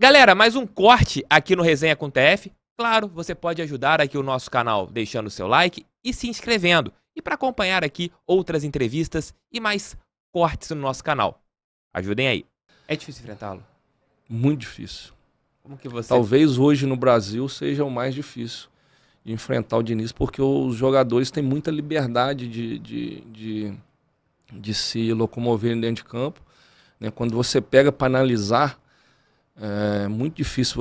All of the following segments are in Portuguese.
Galera, mais um corte aqui no Resenha com TF. Claro, você pode ajudar aqui o nosso canal deixando o seu like e se inscrevendo. E para acompanhar aqui outras entrevistas e mais cortes no nosso canal. Ajudem aí. É difícil enfrentá-lo? Muito difícil. Como que você... Talvez hoje no Brasil seja o mais difícil de enfrentar o Diniz, porque os jogadores têm muita liberdade de se locomover dentro de campo. Né? Quando você pega para analisar, é muito difícil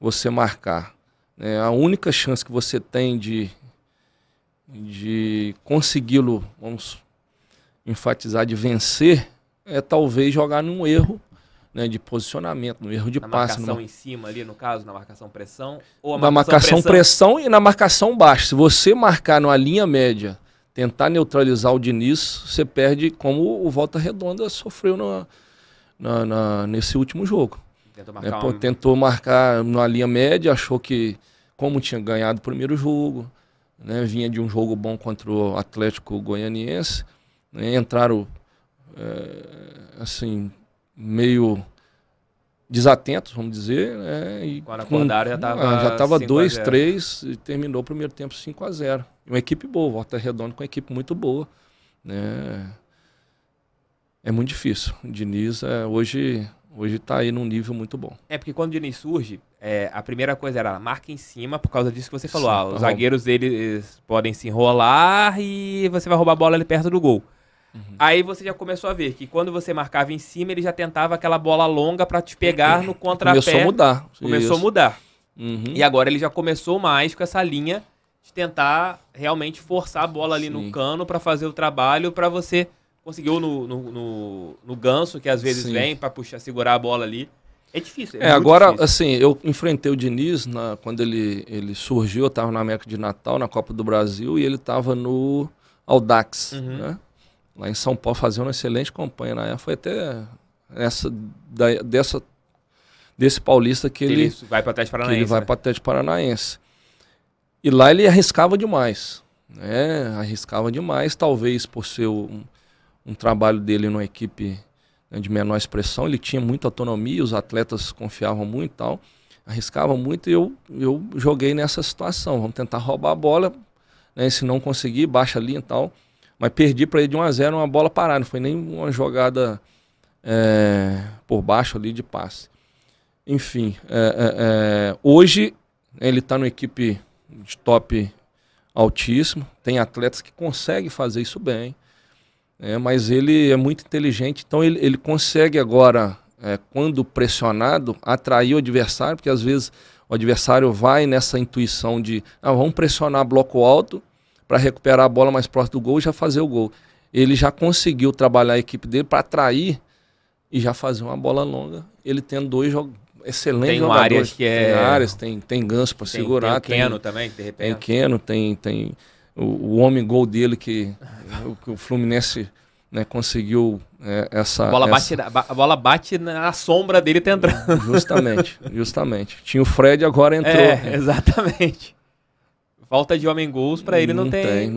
você marcar. Né? A única chance que você tem de consegui-lo, vamos enfatizar, de vencer, é talvez jogar num erro, né, de posicionamento, num erro de passe. Na marcação em cima ali, no caso, na marcação pressão? Ou na marcação pressão e na marcação baixa. Se você marcar numa linha média, tentar neutralizar o Diniz, você perde como o Volta Redonda sofreu nesse último jogo. Tentou marcar numa linha média, achou que, como tinha ganhado o primeiro jogo, né, vinha de um jogo bom contra o Atlético Goianiense, né, entraram assim meio desatentos, vamos dizer, né, e quando acordaram já estava 2-3 e terminou o primeiro tempo 5-0. Uma equipe boa, Volta Redonda com uma equipe muito boa, né? É muito difícil. O Diniz hoje está aí num nível muito bom. É porque quando o Diniz surge, a primeira coisa era marca em cima, por causa disso que você falou. Sim, os zagueiros eles podem se enrolar e você vai roubar a bola ali perto do gol. Uhum. Aí você já começou a ver que quando você marcava em cima, ele já tentava aquela bola longa para te pegar no contrapé. Começou a mudar. Começou a mudar. Uhum. E agora ele já começou mais com essa linha de tentar realmente forçar a bola ali, sim, no cano para fazer o trabalho, para você... Conseguiu no ganso, que às vezes, sim, vem para puxar, segurar a bola ali. É difícil. Agora, difícil. Assim, eu enfrentei o Diniz quando ele surgiu. Eu estava na América de Natal, na Copa do Brasil, e ele estava no Audax, uhum, né? Lá em São Paulo, fazendo uma excelente campanha na época. Foi até desse paulista que ele vai para o Atlético Paranaense. E lá ele arriscava demais, né? Talvez por ser um trabalho dele numa equipe, né, de menor expressão. Ele tinha muita autonomia, os atletas confiavam muito e tal, arriscavam muito, e eu joguei nessa situação. Vamos tentar roubar a bola, né, se não conseguir, baixa ali e tal. Mas perdi para ele de 1-0, uma bola parada, não foi nem uma jogada por baixo ali de passe. Enfim, hoje ele está numa equipe de top altíssimo, tem atletas que conseguem fazer isso bem, mas ele é muito inteligente, então ele consegue agora, quando pressionado, atrair o adversário, porque às vezes o adversário vai nessa intuição de vamos pressionar bloco alto para recuperar a bola mais próximo do gol e já fazer o gol. Ele já conseguiu trabalhar a equipe dele para atrair e já fazer uma bola longa, ele tendo dois excelentes jogadores. Tem Arias, que é... Tem Arias, tem ganso para segurar. Tem o Keno também, de repente. Tem Keno, tem o homem gol dele que o Fluminense, né, conseguiu a bola bate na sombra dele, tá entrando. Justamente. Tinha o Fred, agora entrou. Exatamente. Falta de homem gols para ele não tem.